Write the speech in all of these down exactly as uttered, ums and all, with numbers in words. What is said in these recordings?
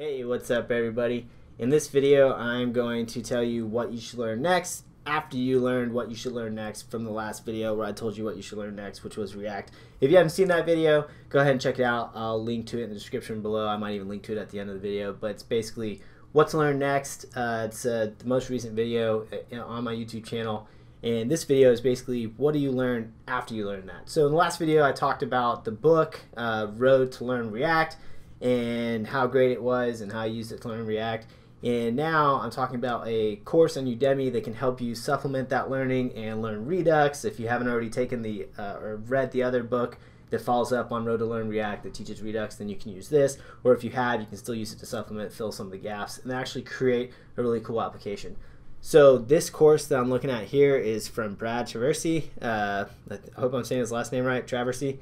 Hey, what's up everybody? In this video I'm going to tell you what you should learn next after you learned what you should learn next from the last video where I told you what you should learn next, which was React. If you haven't seen that video, go ahead and check it out. I'll link to it in the description below. I might even link to it at the end of the video, but it's basically what to learn next. Uh, it's uh, the most recent video on my YouTube channel, and this video is basically what do you learn after you learn that. So in the last video I talked about the book, uh, Road to Learn React, and how great it was and how I used it to learn React. And now I'm talking about a course on Udemy that can help you supplement that learning and learn Redux if you haven't already taken the uh, or read the other book that follows up on Road to Learn React that teaches Redux, then you can use this, or if you have, you can still use it to supplement, fill some of the gaps, and actually create a really cool application. So this course that I'm looking at here is from Brad Traversy. uh, I hope I'm saying his last name right, Traversy.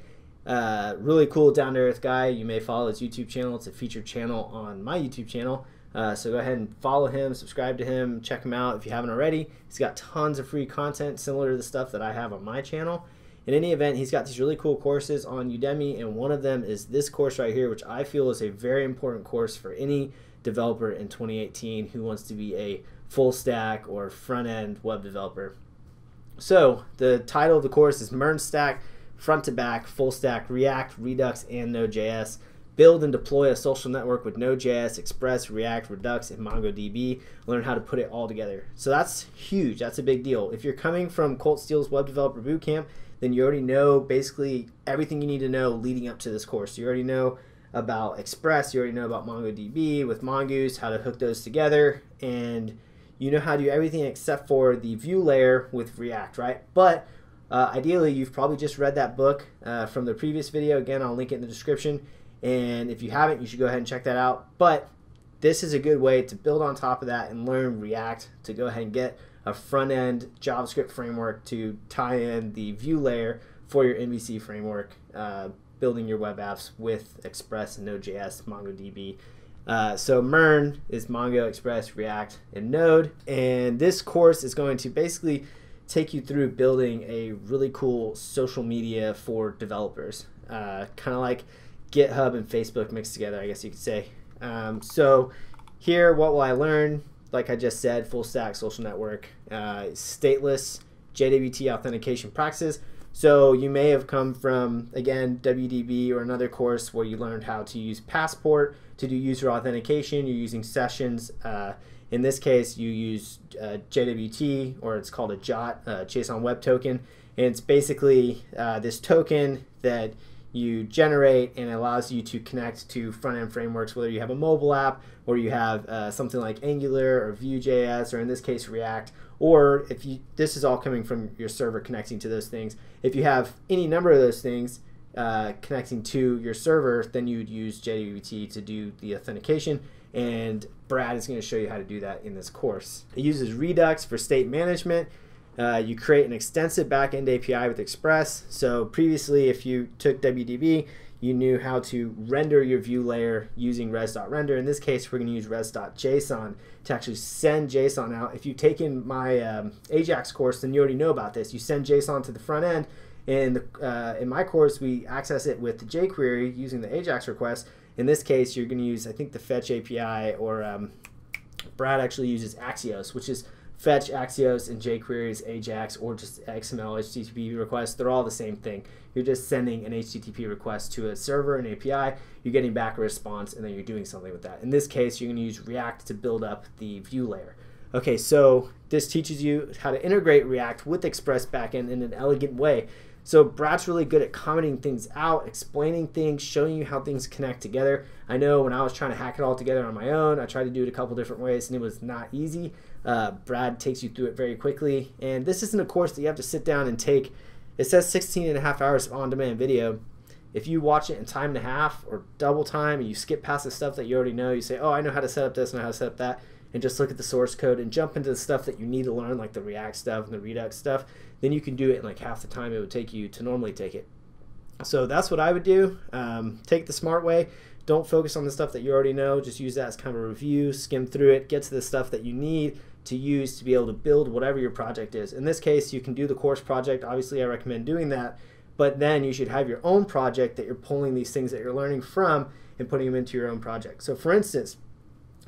Uh, really cool, down-to-earth guy. You may follow his YouTube channel. It's a featured channel on my YouTube channel. Uh, so go ahead and follow him, subscribe to him, check him out if you haven't already. He's got tons of free content similar to the stuff that I have on my channel. In any event, he's got these really cool courses on Udemy, and one of them is this course right here, which I feel is a very important course for any developer in twenty eighteen who wants to be a full stack or front-end web developer. So the title of the course is MERN Stack, front to back, full stack, React, Redux, and Node.js. Build and deploy a social network with Node.js, Express, React, Redux, and MongoDB. Learn how to put it all together. So that's huge. That's a big deal. If you're coming from Colt Steele's Web Developer Bootcamp, then you already know basically everything you need to know leading up to this course. You already know about Express. You already know about MongoDB with Mongoose, how to hook those together. And you know how to do everything except for the view layer with React, right? But Uh, ideally, you've probably just read that book uh, from the previous video. Again, I'll link it in the description. And if you haven't, you should go ahead and check that out. But this is a good way to build on top of that and learn React, to go ahead and get a front-end JavaScript framework to tie in the view layer for your M V C framework, uh, building your web apps with Express, Node.js, MongoDB. Uh, so MERN is Mongo, Express, React, and Node. And this course is going to basically take you through building a really cool social media for developers, uh, kind of like GitHub and Facebook mixed together, I guess you could say. Um, so here, what will I learn? Like I just said, full stack social network, uh, stateless J W T authentication practices. So you may have come from, again, W D B or another course where you learned how to use Passport to do user authentication. You're using sessions. Uh, In this case, you use uh, J W T, or it's called a J W T, uh, JSON Web Token, and it's basically uh, this token that you generate and allows you to connect to front-end frameworks, whether you have a mobile app or you have uh, something like Angular or Vue.js, or in this case React, or if you, this is all coming from your server connecting to those things. If you have any number of those things uh, connecting to your server, then you would use J W T to do the authentication. And Brad is going to show you how to do that in this course. It uses Redux for state management. Uh, you create an extensive backend A P I with Express. So previously, if you took W D B, you knew how to render your view layer using res.render. In this case, we're going to use res.json to actually send JSON out. If you've taken my um, Ajax course, then you already know about this. You send JSON to the front end. And uh, in my course, we access it with jQuery using the Ajax request. In this case, you're going to use, I think, the Fetch A P I, or um, Brad actually uses Axios, which is Fetch, Axios, and jQuery's Ajax, or just X M L H T T P requests. They're all the same thing. You're just sending an H T T P request to a server, an A P I. You're getting back a response, and then you're doing something with that. In this case, you're going to use React to build up the view layer. Okay, so this teaches you how to integrate React with Express backend in an elegant way. So Brad's really good at commenting things out, explaining things, showing you how things connect together. I know when I was trying to hack it all together on my own, I tried to do it a couple different ways and it was not easy. Uh, Brad takes you through it very quickly. And this isn't a course that you have to sit down and take. It says sixteen and a half hours of on-demand video. If you watch it in time and a half or double time and you skip past the stuff that you already know, you say, oh, I know how to set up this and how to set up that, and just look at the source code and jump into the stuff that you need to learn, like the React stuff and the Redux stuff, then you can do it in like half the time it would take you to normally take it. So that's what I would do. Um, take the smart way. Don't focus on the stuff that you already know. Just use that as kind of a review, skim through it, get to the stuff that you need to use to be able to build whatever your project is. In this case, you can do the course project. Obviously, I recommend doing that. But then you should have your own project that you're pulling these things that you're learning from and putting them into your own project. So for instance,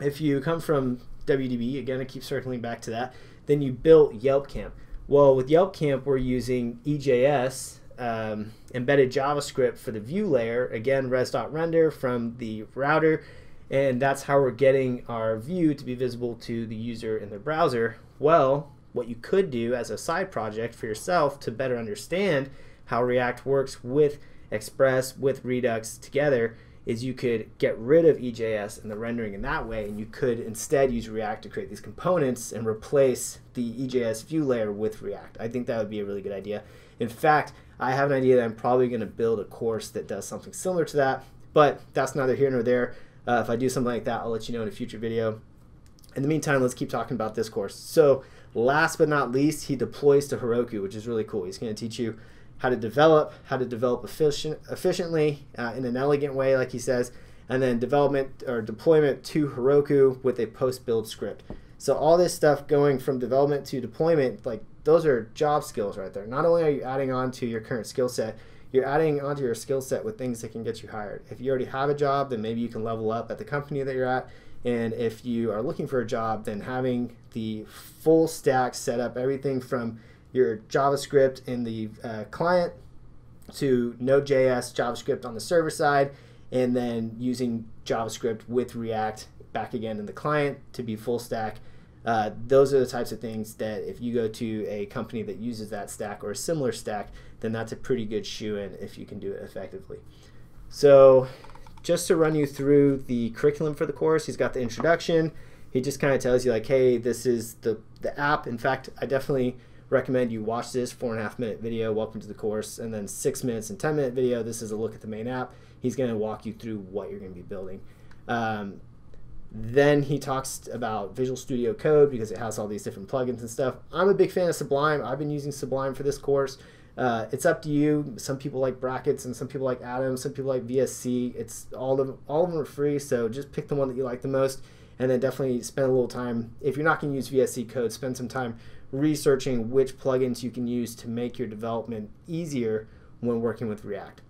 if you come from W D B, again, I keep circling back to that, then you built Yelp Camp. Well, with Yelp Camp, we're using E J S, um, embedded JavaScript for the view layer, again, res.render from the router, and that's how we're getting our view to be visible to the user in their browser. Well, what you could do as a side project for yourself to better understand how React works with Express, with Redux together, is you could get rid of E J S and the rendering in that way, and you could instead use React to create these components and replace the E J S view layer with React. I think that would be a really good idea. In fact, I have an idea that I'm probably going to build a course that does something similar to that, but that's neither here nor there. Uh, if I do something like that, I'll let you know in a future video. In the meantime, let's keep talking about this course. So last but not least, he deploys to Heroku, which is really cool. He's going to teach you how to develop, how to develop efficient, efficiently uh, in an elegant way, like he says, and then development or deployment to Heroku with a post-build script. So all this stuff going from development to deployment, like those are job skills right there. Not only are you adding on to your current skill set, you're adding onto your skill set with things that can get you hired. If you already have a job, then maybe you can level up at the company that you're at. And if you are looking for a job, then having the full stack set up, everything from your JavaScript in the uh, client to Node.js JavaScript on the server side, and then using JavaScript with React back again in the client to be full stack. Uh, those are the types of things that if you go to a company that uses that stack or a similar stack, then that's a pretty good shoe-in if you can do it effectively. So just to run you through the curriculum for the course, he's got the introduction. He just kind of tells you like, hey, this is the, the app. In fact, I definitely recommend you watch this four and a half minute video, welcome to the course, and then six minutes and ten minute video, this is a look at the main app. He's going to walk you through what you're going to be building. Um, then he talks about Visual Studio Code because it has all these different plugins and stuff. I'm a big fan of Sublime. I've been using Sublime for this course. Uh, it's up to you. Some people like Brackets and some people like Atom, some people like V S C. It's all of, all of them are free, so just pick the one that you like the most, and then definitely spend a little time. If you're not going to use V S C code, spend some time researching which plugins you can use to make your development easier when working with React.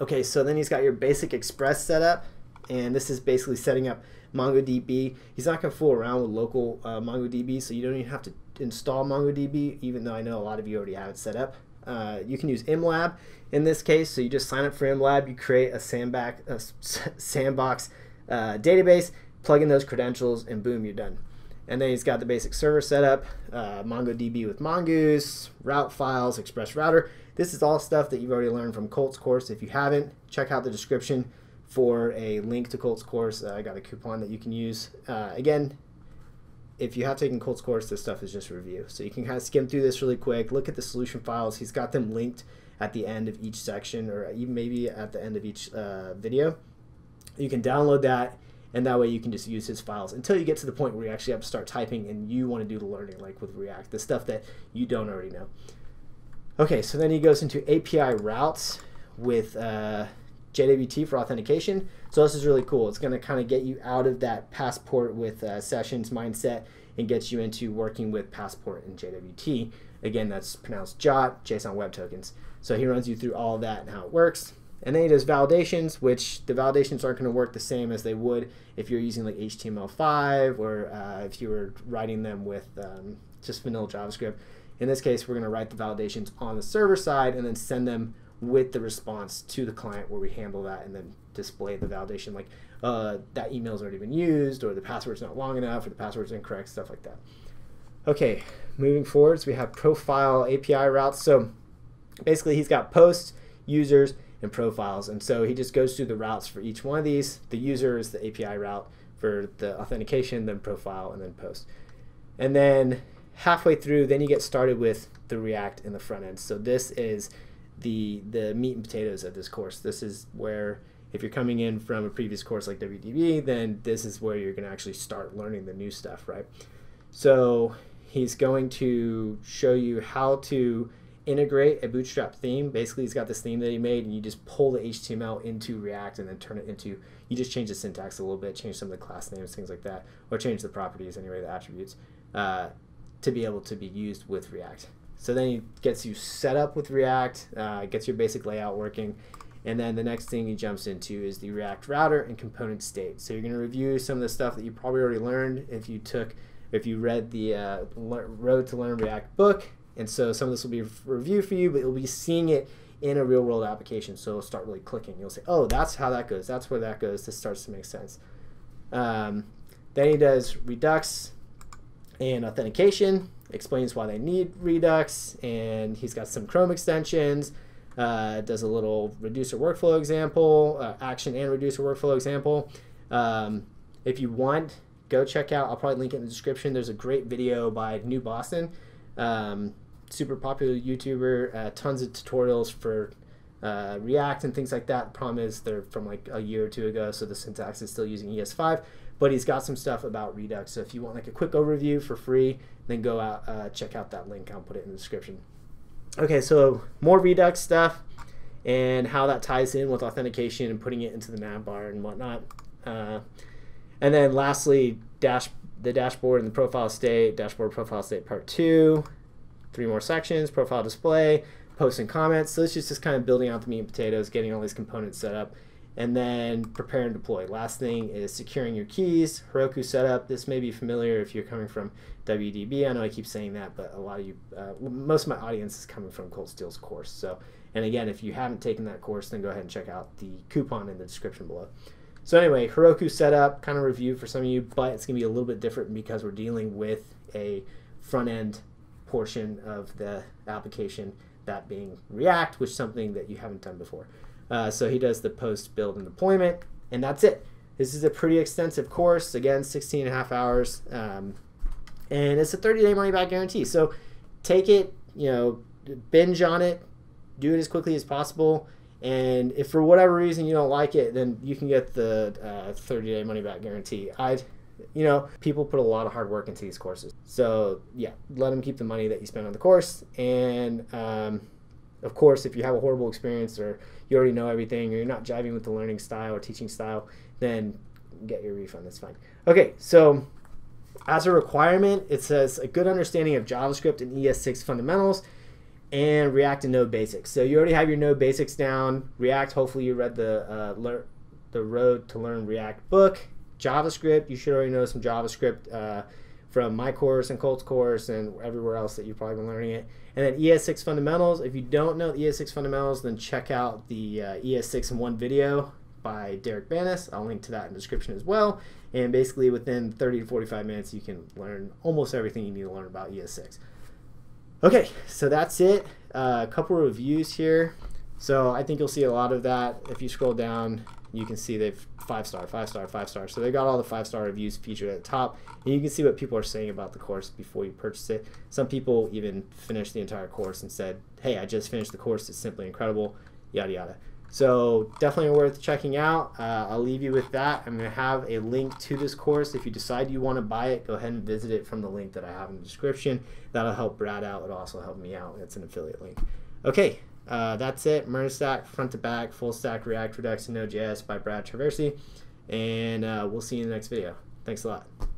Okay, so then he's got your basic Express setup, and this is basically setting up MongoDB. He's not going to fool around with local uh, MongoDB, so you don't even have to install MongoDB, even though I know a lot of you already have it set up. Uh, you can use MLab in this case, so you just sign up for MLab, you create a sandbox, a sandbox uh, database, plug in those credentials, and boom, you're done. And then he's got the basic server setup, uh, MongoDB with Mongoose, route files, Express router. This is all stuff that you've already learned from Colt's course. If you haven't, check out the description for a link to Colt's course. Uh, I got a coupon that you can use. Uh, again, if you have taken Colt's course, this stuff is just a review. So you can kind of skim through this really quick, look at the solution files. He's got them linked at the end of each section, or even maybe at the end of each uh, video. You can download that, and that way you can just use his files until you get to the point where you actually have to start typing and you want to do the learning, like with React, the stuff that you don't already know. Okay, so then he goes into A P I routes with uh, J W T for authentication. So this is really cool. It's going to kind of get you out of that Passport with uh, sessions mindset and gets you into working with Passport and J W T. Again, that's pronounced J W T, JSON Web Tokens. So he runs you through all that and how it works. And then he does validations, which the validations aren't going to work the same as they would if you're using like H T M L five or uh, if you were writing them with um, just vanilla JavaScript. In this case, we're going to write the validations on the server side and then send them with the response to the client where we handle that and then display the validation like uh, that email's already been used, or the password's not long enough, or the password's incorrect, stuff like that. Okay, moving forwards, we have profile A P I routes. So basically he's got posts, users, and profiles, and so he just goes through the routes for each one of these. The user is the A P I route for the authentication, then profile, and then post. And then halfway through, then you get started with the React and the front end. So this is the the meat and potatoes of this course. This is where, if you're coming in from a previous course like W D B, then this is where you're going to actually start learning the new stuff, right? So he's going to show you how to integrate a bootstrap theme. Basically he's got this theme that he made, and you just pull the H T M L into React and then turn it into, you just change the syntax a little bit, change some of the class names, things like that, or change the properties anyway, the attributes, uh, to be able to be used with React. So then he gets you set up with React, uh, gets your basic layout working, And then the next thing he jumps into is the React router and component state. So you're going to review some of the stuff that you probably already learned if you took, if you read the uh, Road to Learn React book. And so some of this will be review for you, but you'll be seeing it in a real world application. So it'll start really clicking. You'll say, oh, that's how that goes. That's where that goes. This starts to make sense. Um, then he does Redux and authentication, explains why they need Redux, and he's got some Chrome extensions. Uh, does a little reducer workflow example, uh, action and reducer workflow example. Um, if you want, go check out, I'll probably link it in the description. There's a great video by New Boston, um, super popular YouTuber, uh, tons of tutorials for uh, React and things like that. The problem is they're from like a year or two ago, so the syntax is still using E S five, but he's got some stuff about Redux. So if you want like a quick overview for free, then go out, uh, check out that link. I'll put it in the description. Okay, so more Redux stuff and how that ties in with authentication and putting it into the navbar and whatnot. Uh, and then lastly, dash the dashboard and the profile state, dashboard profile state part two, three more sections, profile display, posts and comments. So it's just, just kind of building out the meat and potatoes, getting all these components set up, and then prepare and deploy. Last thing is securing your keys, Heroku setup. This may be familiar if you're coming from W D B. I know I keep saying that, but a lot of you, uh, most of my audience is coming from Colt Steele's course. So, and again, if you haven't taken that course, then go ahead and check out the coupon in the description below. So anyway, Heroku setup, kind of review for some of you, but it's gonna be a little bit different because we're dealing with a front end portion of the application, that being React, which is something that you haven't done before. Uh, so he does the post, build, and deployment, and that's it. This is a pretty extensive course, again, sixteen and a half hours, um, and it's a thirty day money-back guarantee. So take it, you know, binge on it, do it as quickly as possible, and if for whatever reason you don't like it, then you can get the uh, thirty day money-back guarantee. I'd, you know, people put a lot of hard work into these courses. So, yeah, let them keep the money that you spend on the course, and um, of course, if you have a horrible experience or you already know everything or you're not jiving with the learning style or teaching style, then get your refund. That's fine. Okay, so as a requirement, it says a good understanding of JavaScript and E S six fundamentals and React and Node basics. So you already have your Node basics down. React, hopefully you read the, uh, learn, the Road to Learn React book. JavaScript, you should already know some JavaScript uh, from my course and Colt's course and everywhere else that you've probably been learning it. And then E S six fundamentals. If you don't know E S six fundamentals, then check out the uh, E S six in one video by Derek Banis. I'll link to that in the description as well. And basically within thirty to forty-five minutes, you can learn almost everything you need to learn about E S six. Okay, so that's it. Uh, a couple of reviews here. So I think you'll see a lot of that. If you scroll down, you can see they've five-star, five-star, five-star. So they got all the five-star reviews featured at the top. And you can see what people are saying about the course before you purchase it. Some people even finished the entire course and said, hey, I just finished the course. It's simply incredible, yada, yada. So definitely worth checking out. Uh, I'll leave you with that. I'm going to have a link to this course. If you decide you want to buy it, go ahead and visit it from the link that I have in the description. That'll help Brad out. It'll also help me out. It's an affiliate link. Okay. Uh, that's it. MERN stack, front to back, full stack React, Redux, and Node.js by Brad Traversy. And uh, we'll see you in the next video. Thanks a lot.